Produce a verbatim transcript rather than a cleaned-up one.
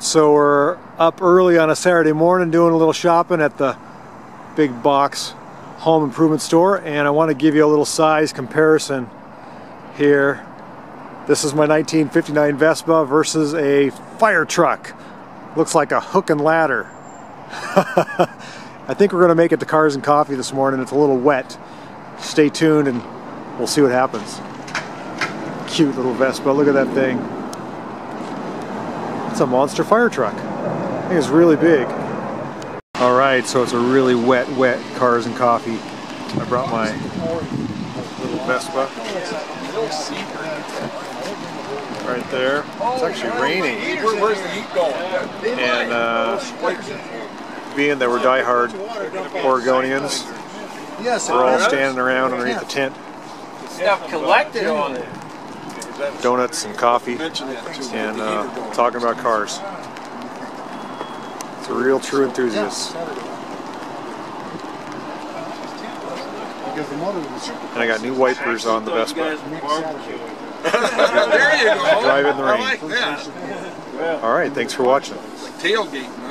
So we're up early on a Saturday morning doing a little shopping at the big box home improvement store, and I want to give you a little size comparison here. This is my nineteen fifty-nine Vespa versus a fire truck. Looks like a hook and ladder. I think we're going to make it to Cars and Coffee this morning. It's a little wet. Stay tuned and we'll see what happens. Cute little Vespa. Look at that thing. It's a monster fire truck. I think it's really big. All right, so it's a really wet, wet Cars and Coffee. I brought my little Vespa right there. It's actually raining. Where's the heat going? And uh, being that we're diehard Oregonians, we're all standing around underneath the tent. Stuff collected on it. Donuts and coffee and uh, talking about cars. It's a real true enthusiast. And I got new wipers on the Vespa. There you go. Drive in the rain. All right, thanks for watching. Tailgate.